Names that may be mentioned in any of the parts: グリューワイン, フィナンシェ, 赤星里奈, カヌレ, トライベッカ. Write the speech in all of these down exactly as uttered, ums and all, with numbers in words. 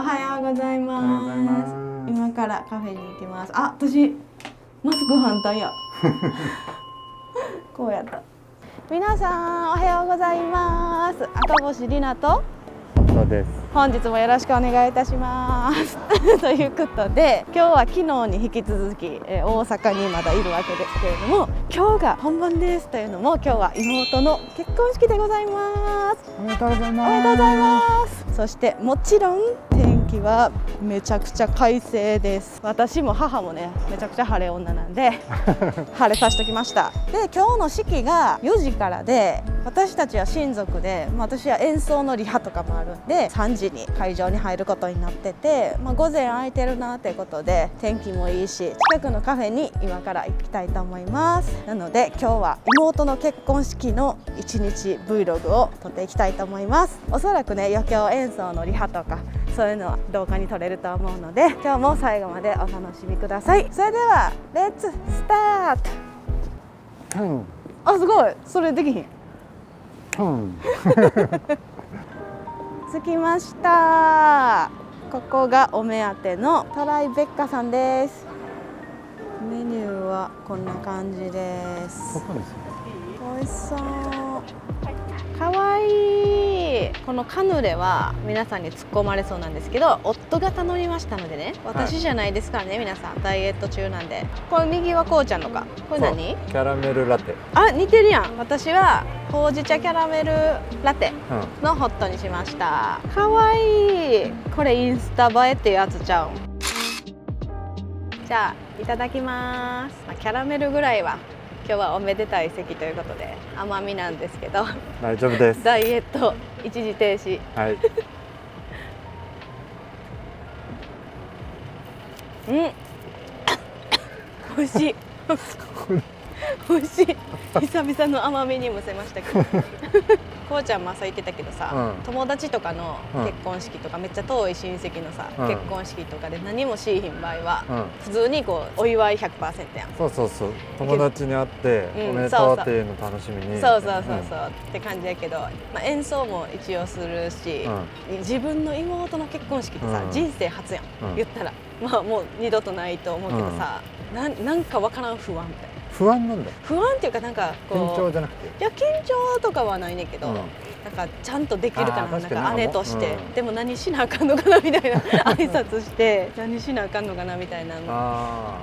おはようございます。今からカフェに行きます。あ、私マスク反対や。こうやった。皆さんおはようございます。赤星里奈とそうです。本日もよろしくお願いいたします。ということで、今日は昨日に引き続き、えー、大阪にまだいるわけですけれども、今日が本番ですというのも、今日は妹の結婚式でございます。おめでとうございます。おめでとうございます。そしてもちろん天気はめちゃくちゃ快晴です。私も母もね、めちゃくちゃ晴れ女なんで、晴れさせてきました。で、今日の式がよじからで、私たちは親族で、まあ、私は演奏のリハとかもあるんで、さんじに会場に入ることになってて、まあ、午前空いてるなということで天気もいいし近くのカフェに今から行きたいと思います。なので今日は妹の結婚式のいちにち Vlog を撮っていきたいと思います。おそらくね余興演奏のリハとかそういうのは動画に撮れると思うので今日も最後までお楽しみください。それではレッツスタート、うん、あ、すごいそれできひん、うん着きました。ここがお目当てのトライベッカさんです。メニューはこんな感じです。ここですね。美味しそう。可愛い。このカヌレは皆さんに突っ込まれそうなんですけど、夫が頼みましたのでね。私じゃないですからね、はい、皆さんダイエット中なんで。これ右はこうちゃんのか。これ何？キャラメルラテ。あ、似てるやん。私は。ほうじ茶キャラメルラテのホットにしました。かわいい。これインスタ映えっていうやつちゃうん。じゃあいただきます。まあ、キャラメルぐらいは今日はおめでたい席ということで甘みなんですけど。大丈夫です。ダイエット一時停止。はい。うん。美味しい。美味しい。久々の甘みにむせましたけどこうちゃんも朝言ってたけどさ、うん、友達とかの結婚式とか、うん、めっちゃ遠い親戚のさ、うん、結婚式とかで何もしいひん場合は、うん、普通にこうお祝い ひゃくパーセント やん。そうそうそう、友達に会っておめでとうっていうの楽しみに、そうそうそうそうって感じやけど、まあ、演奏も一応するし、うん、自分の妹の結婚式ってさ、うん、人生初やん、うん、言ったらまあもう二度とないと思うけどさ、うん、な, なんかわからん不安みたいな。不安なんだ。不安っていうかなんかこう緊張じゃなくて、いや緊張とかはないねんけど、うん、なんかちゃんとできるかな、なんか姉として、うん、でも何しなあかんのかなみたいな挨拶して何しなあかんのかなみたいななんか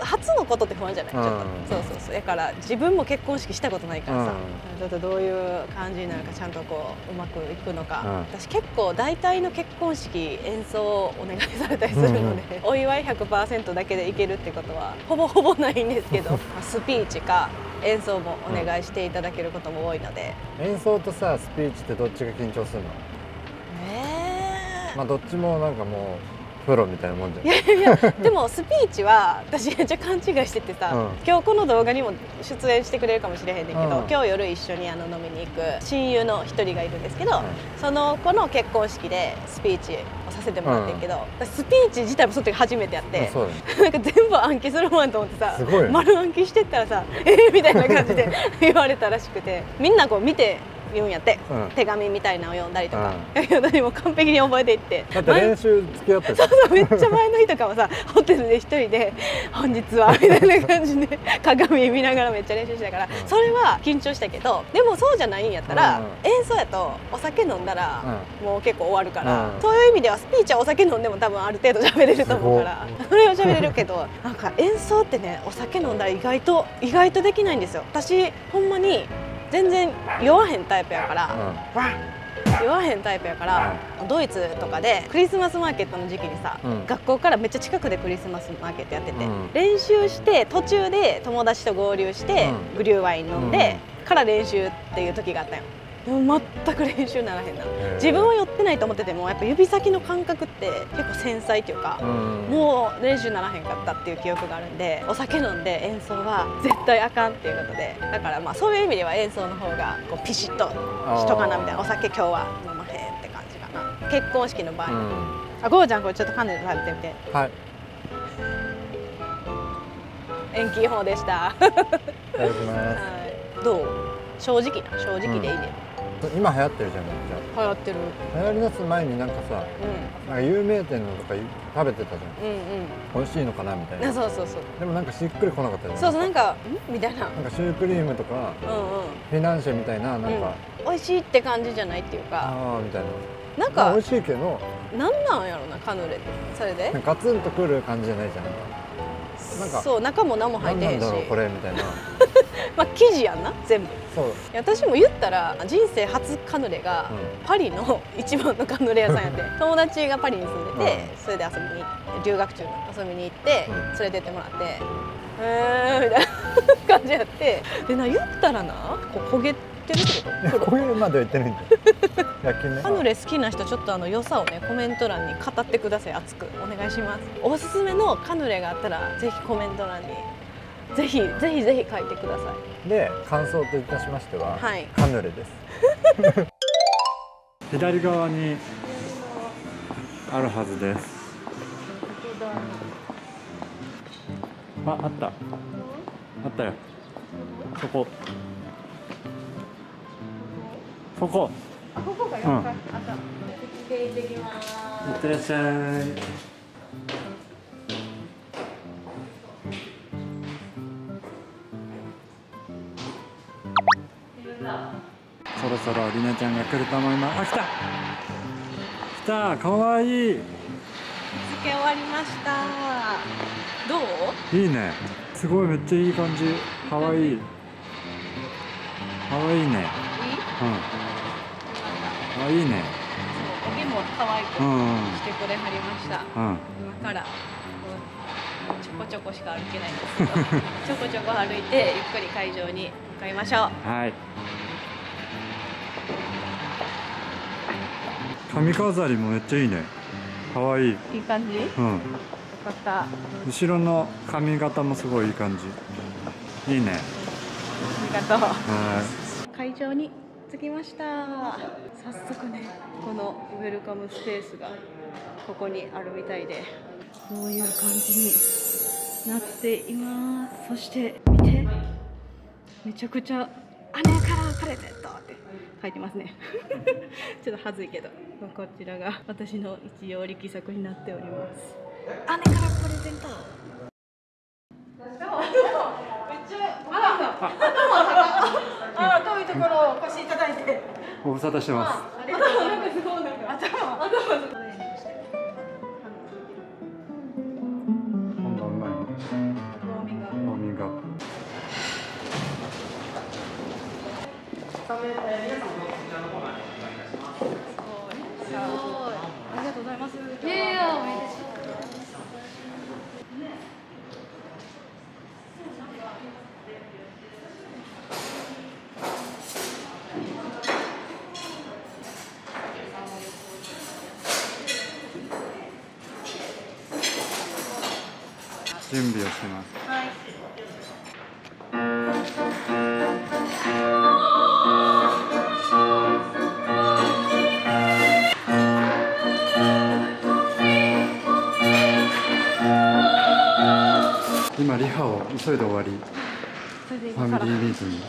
初のことって不安じゃない、うん、ちょっとそうそうそう、だから自分も結婚式したことないからさ、うん、ちょっとどういう感じになるかちゃんとこううまくいくのか、うん、私結構大体の結婚式演奏をお願いされたりするので、うん、お祝い ひゃくパーセント だけでいけるってことはほぼほぼないんですけどスピーチか演奏もお願いしていただけることも多いので、うん、演奏とさスピーチってどっちが緊張するの？ええー、まあどっちもなんかもうプロみたいなもんじゃない？いやいやでもスピーチは私めっちゃ勘違いしててさ、うん、今日この動画にも出演してくれるかもしれへんねんけど、うん、今日夜一緒にあの飲みに行く親友の一人がいるんですけど、うん、その子の結婚式でスピーチをさせてもらってるけど、うん、スピーチ自体もその時初めてやって、うん、なんか全部暗記するもんと思ってさ、丸暗記してったらさ「えー、みたいな感じで言われたらしくて、みんなこう見て言うんやって、うん、手紙みたいなのを読んだりとか、うん、何も完璧に覚えていって、だって練習付き合ってそうそう、めっちゃ前の日とかもさホテルで一人で「本日は」みたいな感じで鏡見ながらめっちゃ練習してたから、うん、それは緊張したけど、でもそうじゃないんやったら、うん、演奏やとお酒飲んだら、うん、もう結構終わるから、うん、そういう意味ではスピーチはお酒飲んでも多分ある程度喋れると思うからそれは喋れるけどなんか演奏ってねお酒飲んだら意外と意外とできないんですよ。私ほんまに全然酔わへんタイプやから、うん、酔わへんタイプやから、うん、ドイツとかでクリスマスマーケットの時期にさ、うん、学校からめっちゃ近くでクリスマスマーケットやってて、うん、練習して途中で友達と合流して、うん、グリューワイン飲んで、うん、から練習っていう時があったよ。でも全く練習ならへんな。自分は寄ってないと思っててもやっぱ指先の感覚って結構繊細というか、うん、もう練習ならへんかったっていう記憶があるんで、お酒飲んで演奏は絶対あかんっていうことで、だからまあそういう意味では演奏の方がこうピシッとしとかなみたいな、お酒今日は飲まへんって感じかな結婚式の場合、うん、あ、ゴーちゃんこれちょっとカヌレ食べてみて。はい、延期法でした。いただきます。どう？正直な正直でいいね、うん、今流行ってるじゃん。じゃあ流行ってる、流行りだす前になんかさ、うん、なんか有名店のとか食べてたじゃん、うん、うん、美味しいのかなみたいな。そうそうそう。でもなんかしっくりこなかったよね。そうそう、なんかんみたいな、なんかシュークリームとか、うん、うん、フィナンシェみたいな、なんか、うん、美味しいって感じじゃないっていうか、ああみたいな、なんか美味しいけどなんなんやろな、カヌレって。それでガツンとくる感じじゃないじゃん。なんかそう、中も何も入ってへんし、なんなんだろうこれみたいなまあ生地やんな全部。そう、私も言ったら人生初カヌレがパリの一番のカヌレ屋さんやって、うん、友達がパリに住んでて、うん、それで遊びに留学中遊びに行って、うん、連れてってもらって「へえ」みたいな感じやって、でな言ったらなこう焦げて。こういうまでは言ってないんだ。カヌレ好きな人、ちょっとあの良さをね、コメント欄に語ってください。熱くお願いします。おすすめのカヌレがあったら、ぜひコメント欄に。ぜひぜひぜひ書いてください。で、感想といたしましては、はい、カヌレです。左側にあるはずです。あ、あった。あったよ。そこ。ここ。ここがよかった。行ってきます。行ってらっしゃい。そろそろりなちゃんが来ると思います。あ、来た。来た、可愛い。日付終わりました。どう？いいね。すごい、めっちゃいい感じ。可愛い。可愛いね。うん。あ、いいね。そう、おげも可愛くしてくれはりました。うん、今からちょこちょこしか歩けないんですけど、ちょこちょこ歩いてゆっくり会場に向かいましょう。はい。髪飾りもめっちゃいいね。可愛い。いい感じ？うん。よかった。後ろの髪型もすごいいい感じ。いいね。ありがとう。はい。会場に着きました。早速ね、このウェルカムスペースがここにあるみたいで、こういう感じになっています。そして見て、めちゃくちゃ「姉からプレゼント」って書いてますねちょっと恥ずいけど、こちらが私の一応力作になっております。姉からプレゼント。めっちゃあらあら、遠いところお越しいただいてご無沙汰してます。ありがとうございます。頭なんかすごい、なんか頭頭今度はうまいのウォーミングアップ。皆さんもこちらの方までお願いいたします。すごい、すごい、ありがとうございます。いやいや、おめでとう。準備をしてます。はい。今リハを急いで終わり、ファミリーミートに行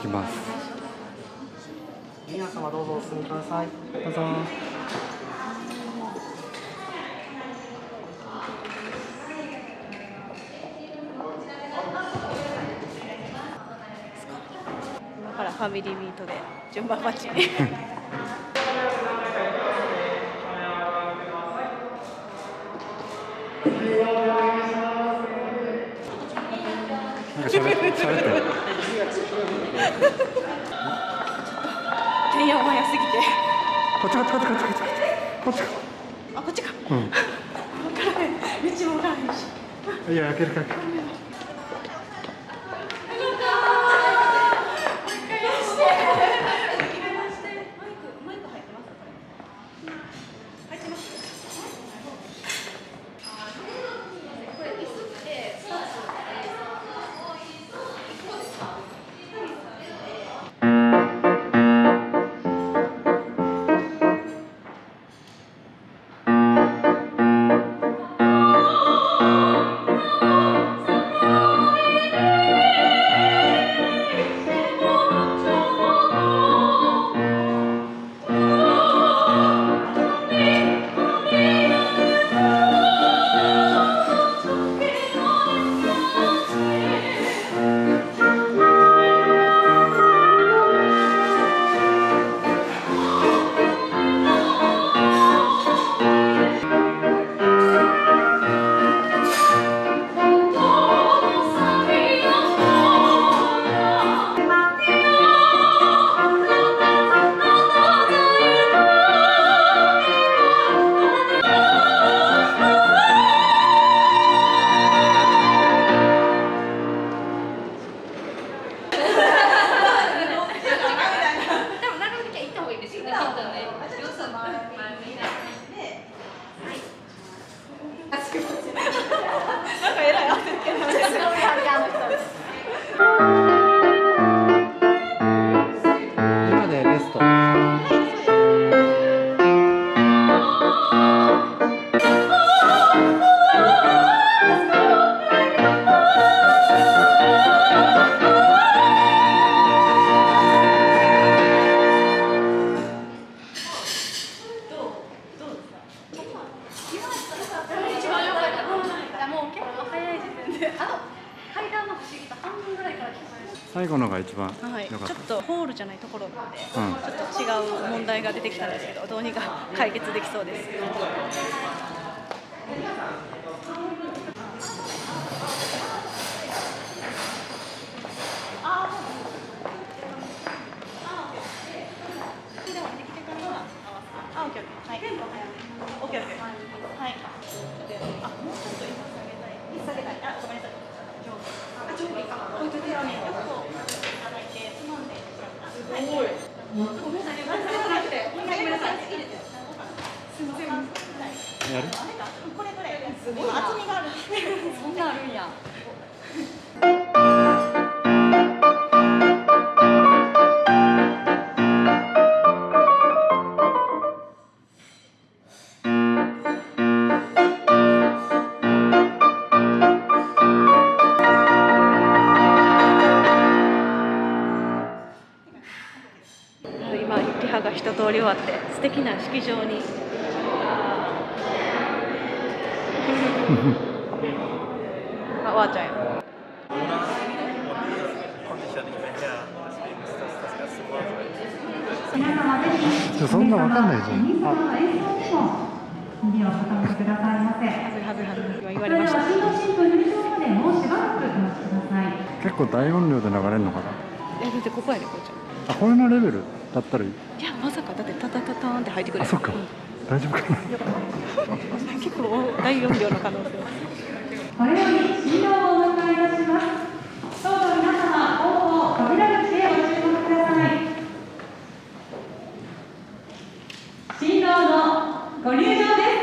きます。皆様どうぞお進みください。どうぞ。ファミリーミートで順番待ちいや、開けるか。なんかえらい焦ってる。今でベスト。最後のが一番良かった、はい、ちょっとホールじゃないところなので、うん、ちょっと違う問題が出てきたんですけど、どうにか解決できそうです。終わって素敵な式場にあ、わーちゃんよ。そんなわかんないじゃん。結構大音量で流れるのかな。え、だってここやで、こうちゃん。あ、これのレベルだったらいい。いや、まさかだってタタタターンって入ってくる。あ、そっか。大丈夫かな。結構大音量の可能性。これより診療をお迎えいたします。どうぞ皆様、応募扉口へご注目ください。診療のご入場です。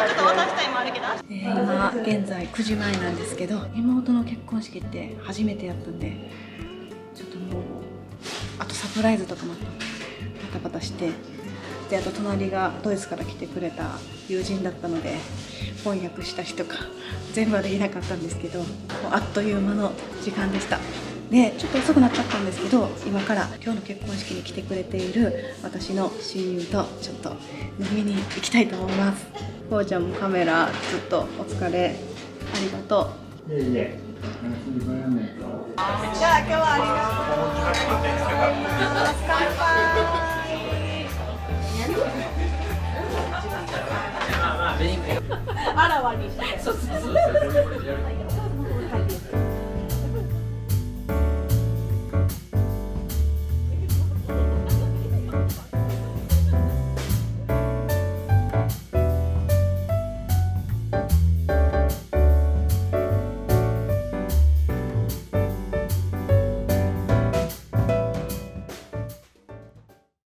もちょっと渡したいもあるけど、えー、今現在くじまえなんですけど、妹の結婚式って初めてやったんで、ちょっともうあとサプライズとかもバタバタして、であと隣がドイツから来てくれた友人だったので翻訳したりとか全部はできなかったんですけど、もうあっという間の時間でした。でちょっと遅くなっちゃったんですけど、今から今日の結婚式に来てくれている私の親友とちょっと飲みに行きたいと思います。こうちゃんもカメラずっとお疲れ、ありがとう。いえいえ、じゃあ今日はありがとうございます。乾杯。あらわにして。